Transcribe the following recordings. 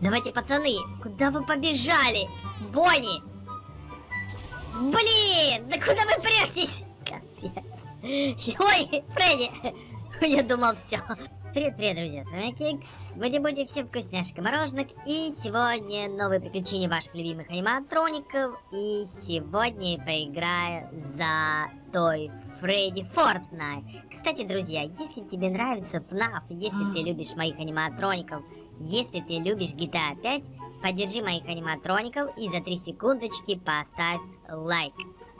Давайте, пацаны, куда вы побежали? Бонни! Блин, да куда вы прячетесь? Капец. Ой, Фредди! Я думал, все. Привет, друзья, с вами Ягекс. Будем всем вкусняшек и мороженок. И сегодня новые приключения ваших любимых аниматроников. И сегодня я поиграю за той Фредди Фортнайт. Кстати, друзья, если тебе нравится FNAF, если ты любишь моих аниматроников, если ты любишь GTA 5, поддержи моих аниматроников и за 3 секундочки поставь лайк.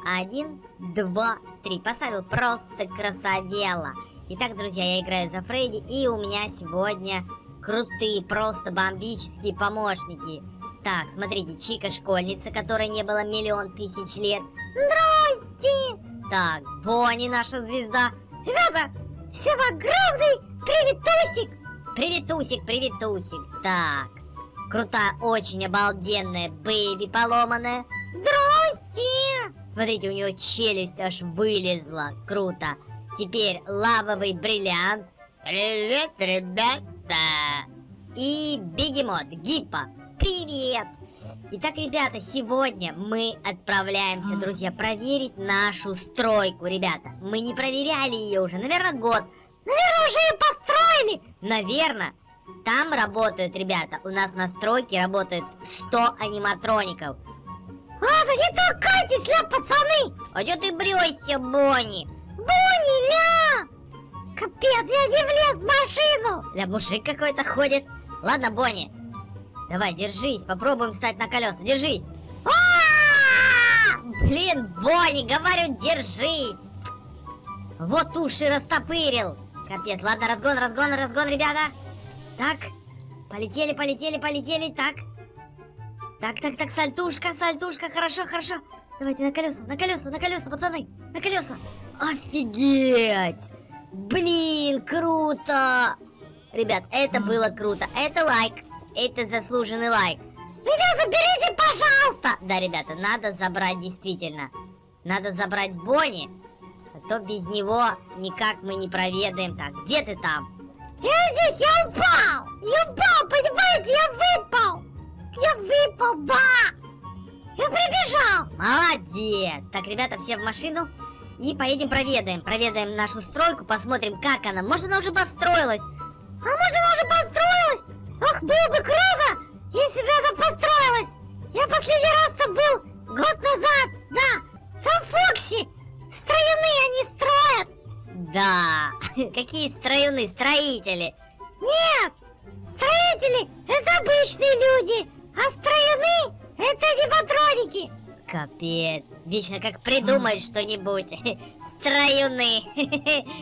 1, 2, 3. Поставил, просто красавела. Итак, друзья, я играю за Фредди, и у меня сегодня крутые, просто бомбические помощники. Так, смотрите, Чика, школьница, которой не было миллион тысяч лет. Здрасте! Так, Бонни, наша звезда. Ребята, всем огромный приветусик! Приветусик, приветусик. Так, крутая, очень обалденная бэйби поломанная. Здрасте! Смотрите, у нее челюсть аж вылезла. Круто. Теперь лавовый бриллиант. Привет, ребята! И бегемот Гиппа. Привет! Итак, ребята, сегодня мы отправляемся, друзья, проверить нашу стройку, ребята. Мы не проверяли ее уже, наверное, год. Наверное, уже ее построили. Наверное. Там работают, ребята, у нас на стройке работают 100 аниматроников. Ладно, не толкайтесь, ля, пацаны! А чё ты брешься, Бонни? Бонни, ля! Капец, я не влез в машину! Ля, мужик какой-то ходит. Ладно, Бонни, давай, держись, попробуем встать на колеса, держись. Блин, Бонни, говорю, держись. Вот уши растопырил. Капец, ладно, разгон, разгон, разгон, ребята. Так, полетели, полетели, полетели, так. Так, так, так, сальтушка, сальтушка, хорошо, хорошо. Давайте на колеса, пацаны, на колеса. Офигеть! Блин, круто! Ребят, это было круто. Это лайк. Это заслуженный лайк. Меня заберите, пожалуйста! Да, ребята, надо забрать действительно. Надо забрать Бонни. А то без него никак мы не проведаем. Так, где ты там? Я здесь, я упал! Я упал, понимаете? Я выпал! Я выпал, да! Я прибежал! Молодец! Так, ребята, все в машину. И поедем проведаем, нашу стройку, посмотрим, как она. Может, она уже построилась? А может, она уже построилась? Ох, было бы круто, если бы она построилась. Я последний раз-то был год назад, да. Там Фокси, строюны они строят. Да, какие строюны, строители? Нет, строители это обычные люди, а строюны это аниматроники. Капец, вечно как придумают что-нибудь. Строюны.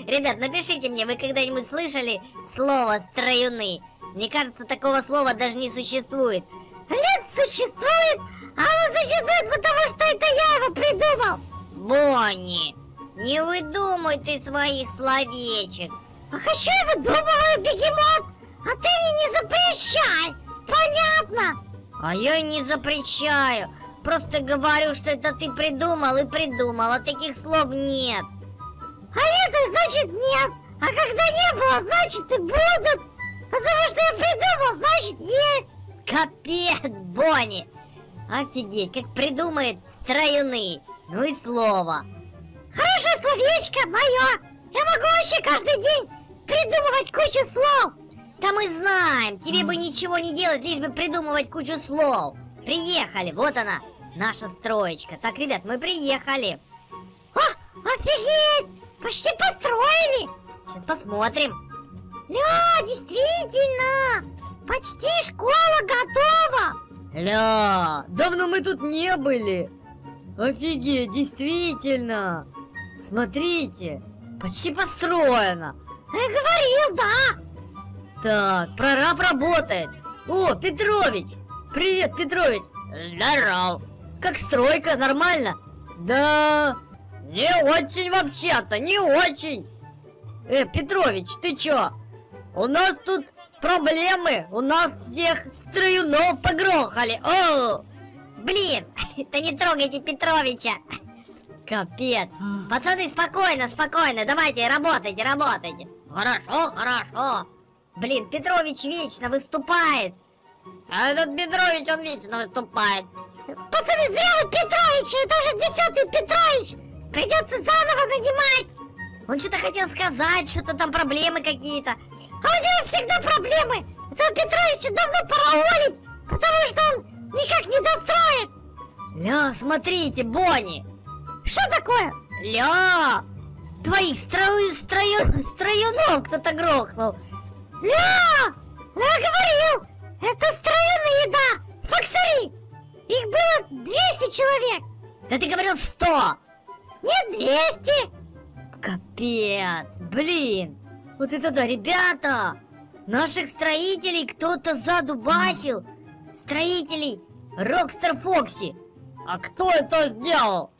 Ребят, напишите мне, вы когда-нибудь слышали слово строюны? Мне кажется, такого слова даже не существует. Нет, существует. Оно существует, потому что это я его придумал. Бонни, не выдумай ты своих словечек. А хочу я выдумываю, бегемот. А ты мне не запрещай. Понятно? А я и не запрещаю. Просто говорю, что это ты придумал и придумал, а таких слов нет. А это значит нет, а когда не было, значит и будут. Потому что я придумал, значит есть. Капец, Бонни. Офигеть, как придумает строюны. Ну и слово. Хорошее словечко мое. Я могу вообще каждый день придумывать кучу слов. Да мы знаем, тебе бы ничего не делать, лишь бы придумывать кучу слов. Приехали, вот она. Наша строечка. Так, ребят, мы приехали. О, офигеть! Почти построили! Сейчас посмотрим. Ля, действительно! Почти школа готова! Ля, давно мы тут не были. Офигеть, действительно! Смотрите, почти построено. Я говорил, да! Так, прораб работает. О, Петрович! Привет, Петрович! Здорово! Как стройка, нормально? Да, не очень вообще-то, не очень! Петрович, ты чё? У нас тут проблемы, у нас всех строюнов погрохали! О! Блин, да не трогайте Петровича! Капец! Пацаны, спокойно, спокойно, давайте, работайте, работайте! Хорошо, хорошо! Блин, Петрович вечно выступает! А этот Петрович, он вечно выступает. Пацаны, зря вы Петровича, это уже 10-й Петрович. Придется заново нанимать. Он что-то хотел сказать, что-то там проблемы какие-то. А у него всегда проблемы. Этого Петровича давно пора уволить, потому что он никак не достроит. Ля, смотрите, Бонни. Что такое? Ля, твоих строюнов кто-то грохнул. Ля, я говорил, это строюная еда, факсари. Их было 200 человек. Да ты говорил 100. Нет, 200. Капец, блин. Вот это да, ребята. Наших строителей кто-то задубасил. Строителей Рокстер Фокси. А кто это сделал?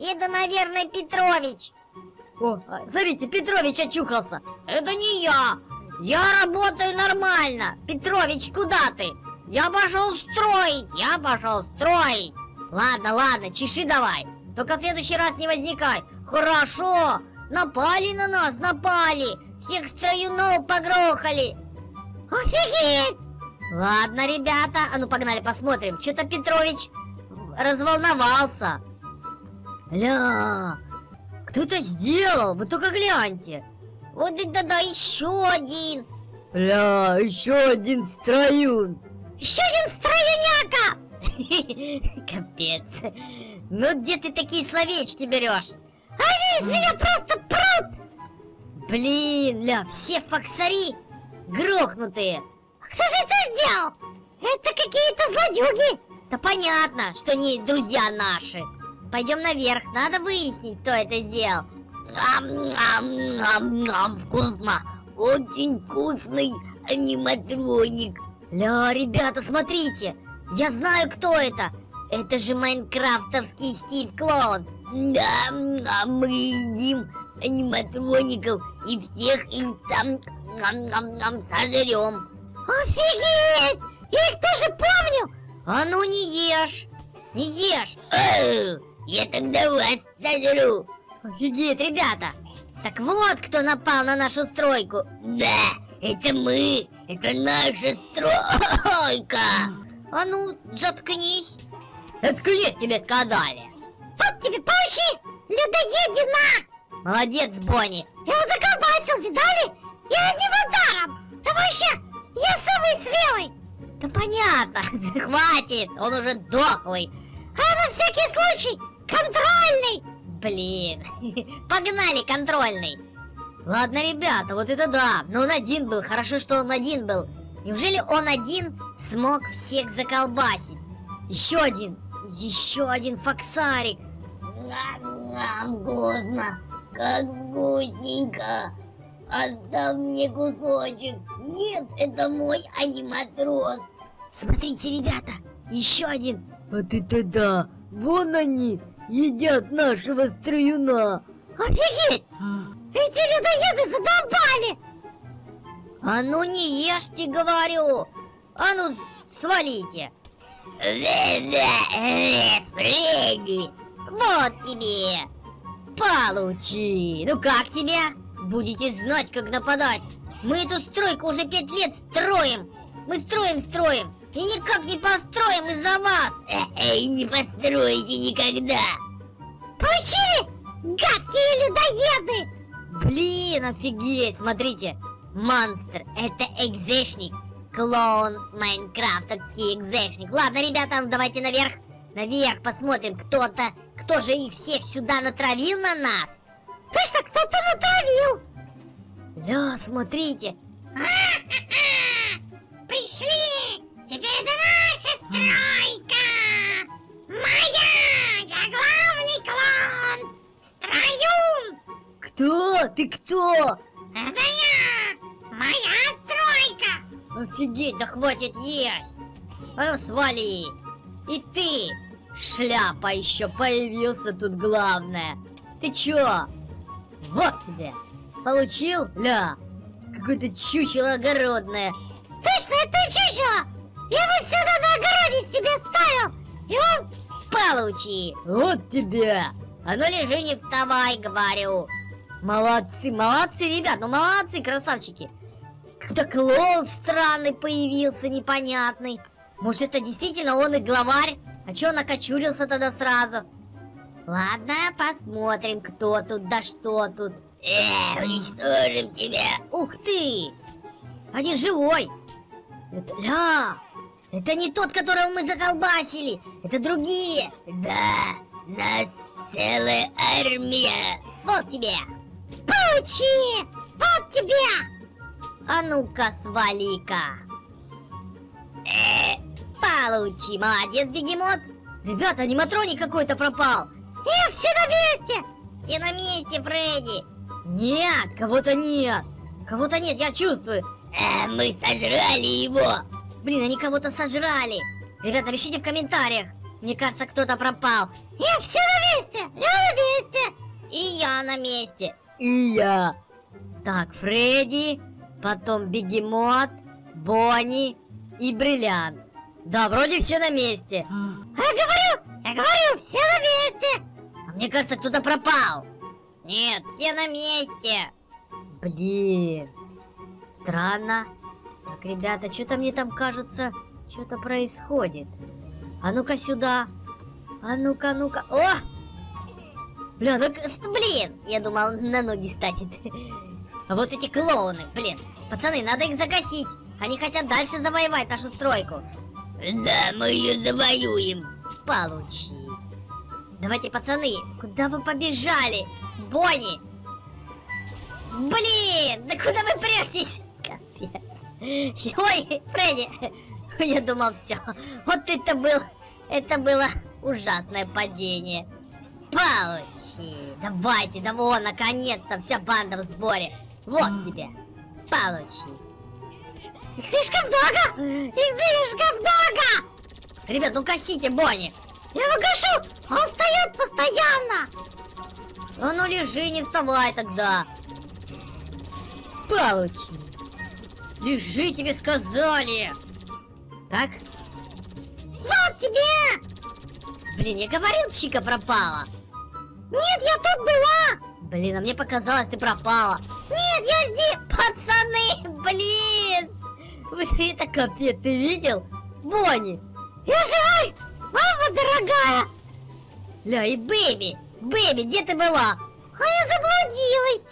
Это, наверное, Петрович. О, смотрите, Петрович очухался. Это не я. Я работаю нормально. Петрович, куда ты? Я пошел строить. Я пошел строить. Ладно, ладно, чеши давай. Только в следующий раз не возникай. Хорошо. Напали на нас, напали. Всех строюнов погрохали. Офигеть! Ладно, ребята, а ну погнали посмотрим. Что-то Петрович разволновался. Ля, кто это сделал? Вы только гляньте. Вот это да, еще один. Ля, еще один строюн. Еще один строюняка. Капец. Ну где ты такие словечки берешь? Они из меня просто прут. Блин, ля, все факсари грохнутые. Кто же это сделал? Это какие-то злодюги. Да понятно, что они друзья наши. Пойдем наверх, надо выяснить, кто это сделал. Вкусно. Очень вкусный аниматроник. Ля, ребята, смотрите. Я знаю, кто это. Это же Майнкрафтовский Стив Клоун. Да, а мы едим аниматроников и всех их там сожрем. Офигеть! Я их тоже помню! А ну не ешь! Не ешь! О, я тогда вас сожру! Офигеть, ребята! Так вот, кто напал на нашу стройку! Да, это мы! Это наша стройка! А ну, заткнись! Заткнись, тебе сказали! Вот тебе, получи! Людоедина! Молодец, Бонни! Я его заколбасил, видали? Я одним ударом! Да вообще, я самый смелый! Да понятно, хватит, он уже дохлый. А на всякий случай, контрольный! Блин, погнали, контрольный. Ладно, ребята, вот это да, но он один был, хорошо, что он один был. Неужели он один смог всех заколбасить? Еще один фоксарик. Вкусно, как вкусненько. Отдал мне кусочек. Нет, это мой аниматрос. Смотрите, ребята, еще один. Вот это да, вон они, едят нашего строюна. Офигеть, эти людоеды задолбали. А ну не ешьте, говорю. А ну свалите. Фредди, вот тебе. Получи. Ну как тебе? Будете знать, как нападать. Мы эту стройку уже 5 лет строим. Мы строим. И никак не построим из-за вас. И не построите никогда. Получили, гадкие людоеды. Блин, офигеть, смотрите. Монстр, это экзешник. Клоун, майнкрафтовский экзешник. Ладно, ребята, ну давайте наверх. Наверх посмотрим, кто же их всех сюда натравил на нас. Точно, кто-то натравил. Ля, смотрите. Пришли. Теперь это наша стройка. Моя. Я главный клоун. Строюн. Кто? Ты кто? Это я. Моя стройка. Офигеть, да хватит есть. А ну свали. И ты. Шляпа еще появился тут, главное. Ты чё? Вот тебе! Получил? Ля! Какое-то чучело огородное! Точно, это чучело! Я его всегда на огороде себе ставил! И он... Получи! Вот тебе! А ну лежи, не вставай, говорю! Молодцы, ребят! Ну молодцы, красавчики! Кто-то клоун странный появился, непонятный. Может, это действительно он и главарь? А чё он окочурился тогда сразу? Ладно, посмотрим, кто тут, да что тут. Уничтожим тебя. Ух ты! Один живой. Это не тот, которого мы заколбасили. Это другие. Да, нас целая армия. Вот тебе. Пучи! Вот тебе! А ну-ка, свали-ка. Получи, молодец, бегемот. Ребята, аниматроник какой-то пропал. Все на месте! Все на месте, Фредди. Нет, кого-то нет. Кого-то нет, я чувствую. Мы сожрали его. Блин, они кого-то сожрали. Ребята, напишите в комментариях. Мне кажется, кто-то пропал. Все на месте! Я на месте! И я на месте. И я. Так, Фредди... Потом бегемот, Бонни и бриллиант. Да, вроде все на месте. Я говорю, все на месте. А мне кажется, кто-то пропал. Нет, все на месте. Блин, странно. Так, ребята, что-то мне там кажется, что-то происходит. А ну-ка сюда. А ну-ка, ну-ка. О! Бля, ну-ка, блин, я думал, на ноги станет. А вот эти клоуны, блин. Пацаны, надо их загасить. Они хотят дальше завоевать нашу стройку. Да, мы ее завоюем. Получи. Давайте, пацаны, куда вы побежали? Бонни! Блин, да куда вы прячетесь? Капец. Ой, Фредди. Я думал, все. Вот это было ужасное падение. Получи. Давайте, да вон, наконец-то вся банда в сборе. Вот тебе. Получи. Их слишком много! Их слишком много! Ребят, ну гасите Бонни. Я его гашу! Он встает постоянно! А ну лежи, не вставай тогда. Получи. Лежи, тебе сказали. Так? Вот тебе! Блин, я говорил, Чика пропала. Нет, я тут была. Блин, а мне показалось, ты пропала. Нет, я здесь. Пацаны, блин. Это капец, ты видел? Бонни. Я живой. Мама дорогая. Ля, и Бэби. Бэби, где ты была? А я заблудилась.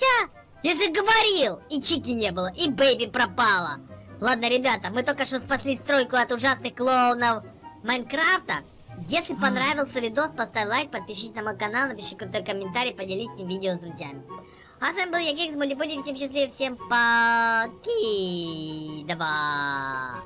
Я же говорил. И Чики не было, и Бэби пропала. Ладно, ребята, мы только что спасли стройку от ужасных клоунов Майнкрафта. Если понравился видос, поставь лайк, подпишись на мой канал, напиши крутой комментарий, поделись этим видео с друзьями. А с вами был Ягекс, были всем счастливы, всем поки, давай.